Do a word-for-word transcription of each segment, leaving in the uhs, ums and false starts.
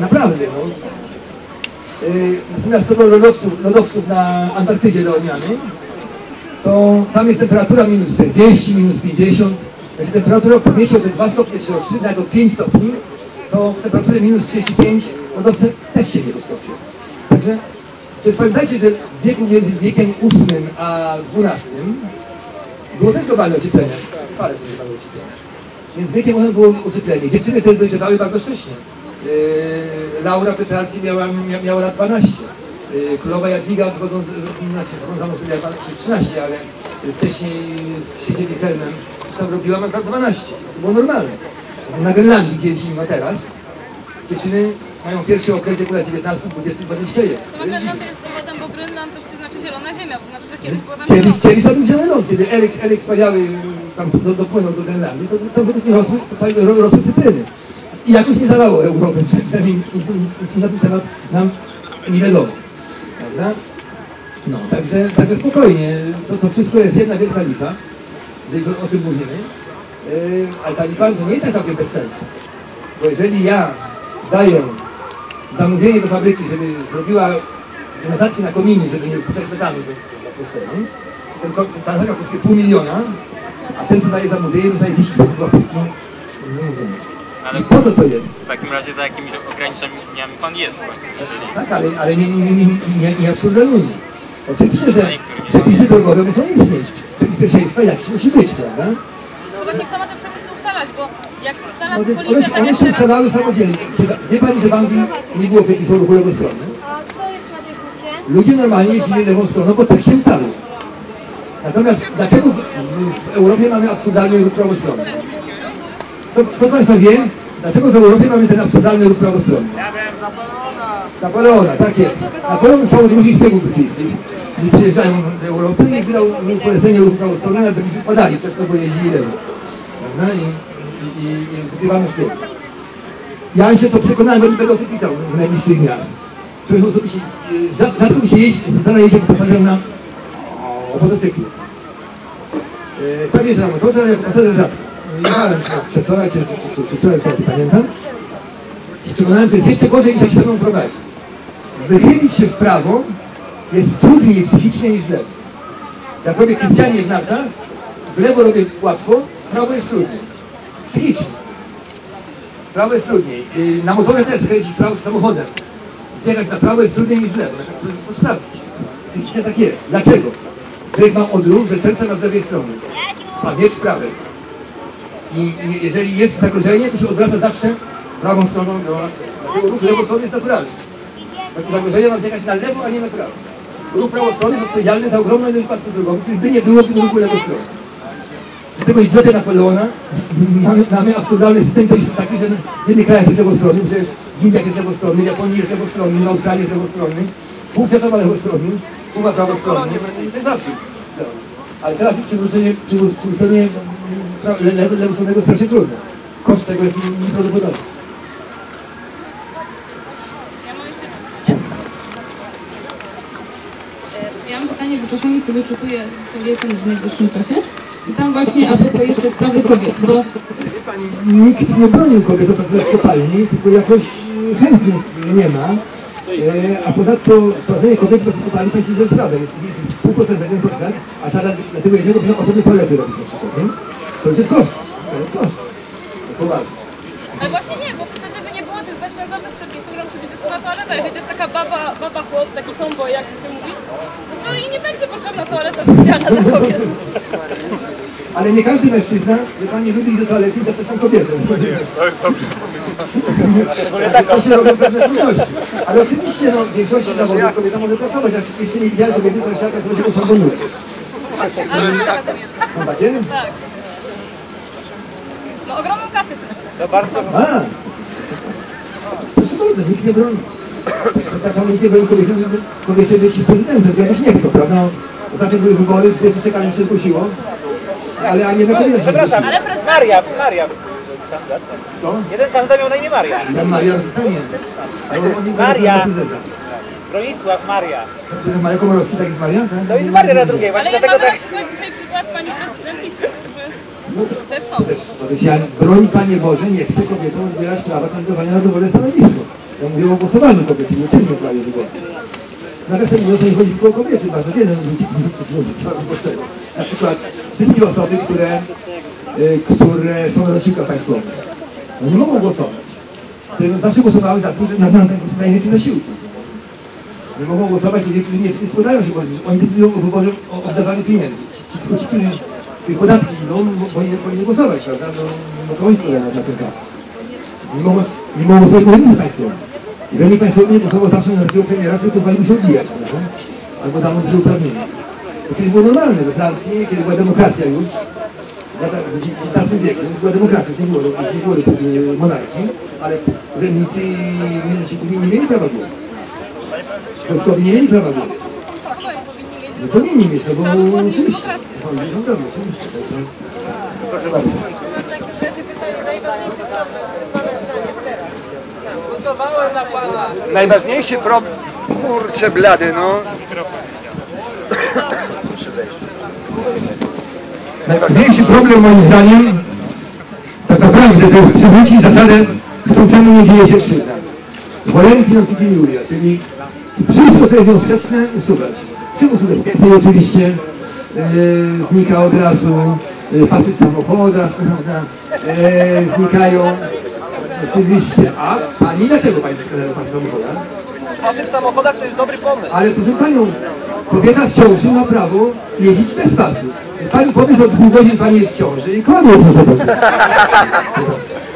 naprawdę, no. Natomiast co do lodowców, lodowców na Antarktydzie do odmiany, to tam jest temperatura minus czterdzieści, minus pięćdziesiąt. Jak się temperatura podniesie o te dwa stopnie, czy o trzy, nawet o pięć stopni, to w temperatury minus trzydzieści pięć lodowce też się nie roztopią. Także pamiętajcie, że w wieku między wiekiem ósmym a dwunastym było też globalne ocieplenie. Fale się globalne ocieplenie. Więc wiekiem ósmym było ocieplenie. Dziewczyny wtedy dojrzewały bardzo wcześnie. Yy, Laura Petrarki miała, mia, miała lat dwanaście. Yy, Królowa Jadwiga odchodząc znaczy, za trzynaście, ale wcześniej z Świecie Wichelmem tam robiła lat dwanaście. To było normalne. Na Grenlandii, gdzie zima teraz, dziewczyny mają pierwszy okres wieku lat dziewiętnaście, dwadzieścia, dwadzieścia jeden. W sumie Grenlandia jest dowodem, bo Grenland to wciąż znaczy zielona ziemia, to znaczy, że kiedyś była tam zielona. Kiedyś zrobił zielony ląd, kiedy Erik Wspaniały tam dopłynął do Grenlandii, to tam rosły, rosły cytryny. I jakoś nie zalało Europy, przynajmniej na ten temat nam nie wiadomo. Prawda? No, także, także spokojnie, to, to wszystko jest jedna wielka lipa, gdy o tym mówimy, yy, ale ta lipa to nie jest całkiem bez sensu. Bo jeżeli ja daję zamówienie do fabryki, żeby zrobiła maseczki na kominie, żeby nie wypuszczać metanu do sceny, to ta maseczka kosztuje pół miliona, a ten co daje zamówienie, dostaje dziesięć procent zamówienia. Ale po to to jest. W takim razie za jakimiś ograniczeniami pan jest właśnie, jeżeli... Tak, ale, ale nie, nie, nie, nie, nie absurdalnymi. Oczywiście, że przepisy drogowe muszą istnieć. Przepis pierwszeństwa jakiś musi być, prawda? No właśnie kto ma te przepisy ustalać, bo jak ustala policja... One, tak one się teraz... ustalały samodzielnie. Wie pani, że w Anglii nie było przepisu ruchu lewą stronę? A co jest na tej hucie? Ludzie normalnie jeździli lewą stroną, bo tak się ustali. Natomiast dlaczego w, w Europie mamy absurdalny ruch prawą stronę? Kto z Państwa wie, dlaczego w Europie mamy ten absurdalny ruch prawostronny? Ja wiem, Napoleona! Napoleona, tak jest. Napoleon został od różnych szpiegów brytyjskich, którzy przyjeżdżają do Europy i wydał polecenie ruchu prawostronnego, a przepisy spadali, przez to bo jeździli lewo. Prawda? I, i, i, i wykrywano szpiegów. Ja się to przekonałem, że nie będę o tym pisał w najbliższych dniach. Przecież osobiście, rzadko mi się jeździ, zaraz jeździ pasażer na motocyklu. Sam jeżdżę na motorze, ale jako pasażer rzadko. Jechałem przedwczoraj, czy wczoraj, nie pamiętam. I przekonałem, że jest jeszcze gorzej niż jak się sobą prowadzi. Wychylić się w prawo jest trudniej psychicznie niż w lewo. Jak robię Krystianie w nartach, w lewo robię łatwo, prawo jest trudniej. Psychicznie. Prawo jest trudniej. Na motorze też skręcić prawo z samochodem. Zjechać na prawo jest trudniej niż w lewo. To jest to sprawdzić. Psychicznie tak jest. Dlaczego? Człowiek ma odruch, że serce ma z lewej strony. Pan jest w prawej. I jeżeli jest zagrożenie, to się odwraca zawsze prawą stroną do ruchu lewą stroną jest naturalny. Zagrożenie ma zjechać na lewo, a nie na prawo. Ruch prawostronny jest odpowiedzialny za ogromną ilość pasów drogowych, których by nie było w ruchu lewą stroną. Z tego idiotę Napoleona mamy, mamy absurdalny system, który jest taki, że w jednych krajach jest lewostronny, przecież w Indiach jest lewostronny, w Japonii jest lewostronny, w Australii jest lewostronny, pół świata ma lewostronny, pół ma prawostronny. Ale teraz przywrócenie, przywrócenie Le, le, lewostronnego jest strasznie trudne. Koszt tego jest nieprawdopodobny. Ja mam jeszcze coś. Ja mam pytanie, bo czasami sobie czytuję kobietę w najwyższym czasie i tam właśnie a tutaj jest te sprawy kobiet, bo... Nikt nie bronił kobiet od pracy w kopalni, tylko jakoś chętnych nie ma. E, a ponadto sprawdzenie kobiet w kopalni to jest inna sprawa. Jest, jest pół procent, jeden procent, a teraz dla tego jednego no, osobne toalety robić na przykład. Hmm? To jest koszt, to jest koszt. Poważnie. Ale właśnie nie, bo wtedy by nie było tych bezsensownych przepisów, że musi być osobna toaleta. Jeżeli to jest taka baba, baba chłop, taki tomboy, jak to się mówi, no to i nie będzie potrzebna toaleta specjalna dla kobiet. Ale nie każdy mężczyzna, wie pani, lubi iść do toalety i zastać tam kobietę. No nie jest, to jest dobrze pomyślane. To się robią pewne trudności. Ale oczywiście, no, w większości zawodów ja kobieta może pracować, a jeśli nie widziałem kobiety, to jeszcze jakaś będzie uszabonuć. Ale są takie? Są takie? Tak. No ogromną kasę się napisać. To bardzo... A! Proszę bardzo, nikt nie broni. Tak samo nikt nie broni kobiecie być prezydentem, jakoś nie chcą, prawda? Ostatnio były wybory, wszyscy czekali, czy zgłosiło. Ale ani na kobietę się przepraszam, ale prezydent... Maria, Maria. Kto? Jeden kandydat miał na imię Maria. Ja Maria, to nie. Maria. Bronisław Maria. To jest Maria Komorowski, tak jest Maria? Tak? To jest Maria na drugiej, właśnie dlatego tak... Ale ja dzisiaj przykład pani prezydentki. No, ja broń Panie Boże, nie chcę kobietom odbierać prawa kandydowania na dowolne stanowisko. Mówią o głosowaniu kobiety, nie uczynnią prawie wyborczym. Nawiasem mówiąc, nie chodzi tylko o kobiety, bardzo wiele ludzi, którzy uczynnią wyborczego. Na przykład wszystkie osoby, które, które są na zasiłkach państwowych. No nie mogą głosować. Które zawsze głosowały za tym, na, na, na najwięcej zasiłku. Nie mogą głosować, niektórzy nie, nie składają się, bo oni decydują o wyborze, o oddawaniu pieniędzy. Ci, tylko ci, którzy podatki idą, powinni powinni głosować, prawda? No, no to oni składają na ten czas. Nie mogą, nie mogą głosować kolejnymi państwami. Jeżeli państwo nie głosowało zawsze na takiego premiera, to wali mu się odbijać, prawda? Albo dało mu uprawnienia. To kiedyś było normalne we Francji, kiedy była demokracja już, w latach dziewiętnastego wieku, była demokracja, nie było, nie było monarchii, ale urzędnicy nie mieli prawa głosu. Polskowi nie mieli prawa głosu. Nie powinni mieć, no bo oczywiście. Proszę bardzo. Głosowałem na pana. Najważniejszy problem... Kurczę blady, no. Najważniejszy problem moim zdaniem tak naprawdę to przywrócić zasadę chcącemu nie dzieje się krzywda. Wolencja Julia, czyli wszystko, co jest niebezpieczne, usuwać. Przymus ubezpieczeń oczywiście yy, znika od razu, yy, pasy w samochodach, yy, znikają. Oczywiście, a pani dlaczego pani wskazała pasy w samochodach? Pasy w samochodach to jest dobry pomysł. Ale proszę panią, kobieta z ciąży ma prawo jeździć bez pasu. Pani powie, że od dwóch godzin pani jest w ciąży i koniec na sobie.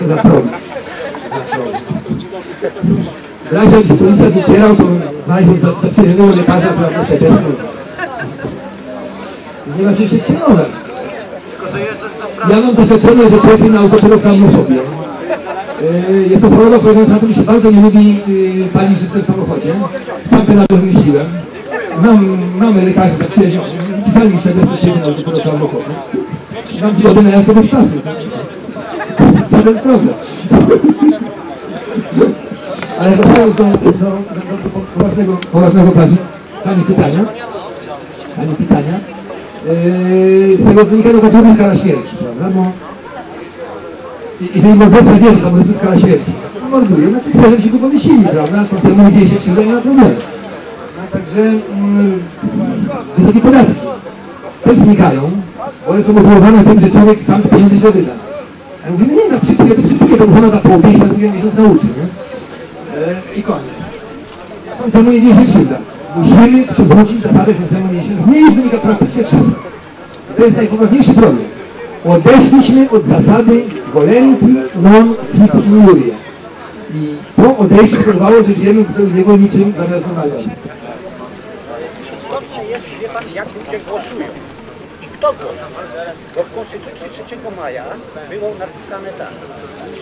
Co za problem. W razie, jak się policjant upierał, to znajdzie zaprzyjaźnionego lekarza, prawda, te testy. Nie ma się przekierować. Ja mam doświadczenie, że cierpi na autoporoklamofobię. Yy, jest to choroba polegająca na tym, że bardzo nie lubi yy, palić w tym samochodzie. Sam to na to wymyśliłem. Mam, mamy lekarzy zaprzyjaźnionych. Pisali mi świadectwo cierpi na autoporoklamofobię. Mam ci wodę na jazdę bez pasu. Żaden problem. Ale wracając do, do, do, do, do poważnego, poważnego pani, pani pytania, pani pytania yy, z tego wynika do końca kara śmierci, prawda? Bo jeżeli morderca wie, że to jest kara śmierci, to morduje, znaczy chce, żeby się go powiesili, prawda? Co temu dzieje się krzywda, nie ma problemu. No, także mm, wysokie podatki też znikają, bo one są motywowane tym, że człowiek sam pieniądze się wyda. A mówimy, nie, na przypłynie, to przypłynie, to można za połowę i drugiego miesiąc nauczy, nie? I koniec. Chcemy jeździć się krzywda. Musimy przywrócić zasadę, że chcemy jeździć się. Z niej już wynika praktycznie wszystko. To jest najpoważniejszy problem. Odeszliśmy od zasady volenti non fituria. I to odejście powodowało, że wiemy, kto z niego niczym zamiast normalności. Istotne jest, wie pan, jak ludzie głosują. I kto głosuje? Bo w Konstytucji trzeciego maja było napisane tak,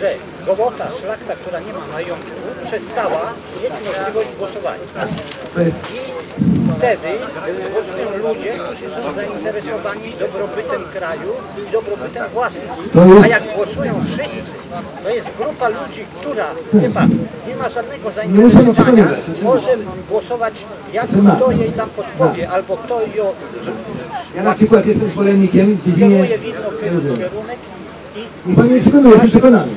że robota, szlachta, która nie ma majątku, przestała mieć możliwość głosowania. I wtedy głosują ludzie, którzy są zainteresowani dobrobytem kraju i dobrobytem własnym. A jak głosują wszyscy, to jest grupa ludzi, która nie ma, nie ma żadnego zainteresowania, może głosować jak kto jej tam podpowie, albo kto ją... Ja na przykład jestem zwolennikiem w dziedzinie... I pan nie przekonuje, jestem przekonany.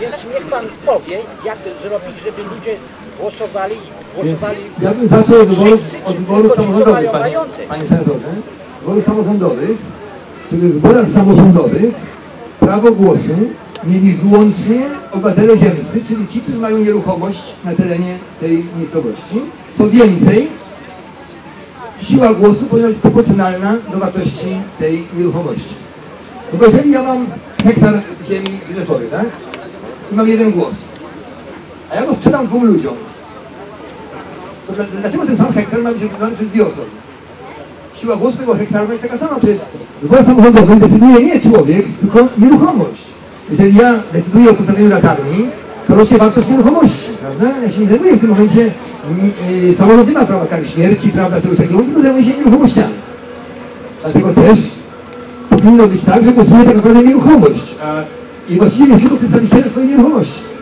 Więc niech pan powie, jak zrobić, żeby ludzie głosowali, głosowali... Więc ja bym zaczął od wyborów, od wyborów samorządowych, panie, panie senatorze. Wyborów samorządowych, czyli w wyborach samorządowych prawo głosu mieli wyłącznie obywatele ziemscy, czyli ci, którzy mają nieruchomość na terenie tej miejscowości. Co więcej, siła głosu powinna być proporcjonalna do wartości tej nieruchomości. Bo jeżeli ja mam hektar ziemi lesowej, tak? I mam jeden głos, a ja go sprzedam dwóm ludziom, to dlaczego ten sam hektar ma być oddany przez dwie osoby? Siła głosu tego hektarna jest taka sama, to jest wybór samorządowy, decyduje nie człowiek, tylko nieruchomość. Jeżeli ja decyduję o postawieniu latarni, to rośnie wartość nieruchomości, prawda? Ja się nie zajmuję w tym momencie, yy, samorząd nie ma prawa kary śmierci, prawda, czegoś takiego, tylko zajmuję się nieruchomościami. Dlatego też powinno być tak, że głosuje tak naprawdę nieruchomość. I właściwie jest tylko przedstawicielem swojej nieruchomości.